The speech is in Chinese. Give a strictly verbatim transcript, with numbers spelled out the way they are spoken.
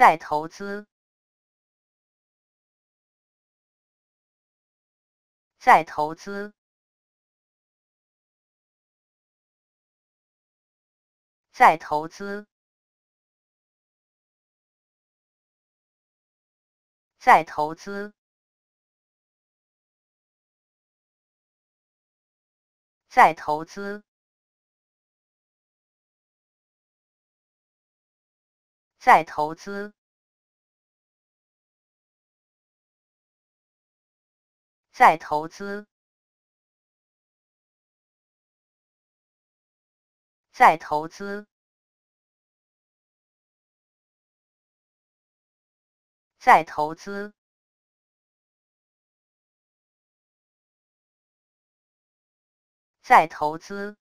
再投资，再投资，再投资，再投资，再投资。 再投资，再投资，再投资，再投资，再投资。